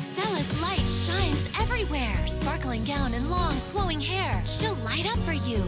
Stella's light shines everywhere, sparkling gown and long, flowing hair. She'll light up for you.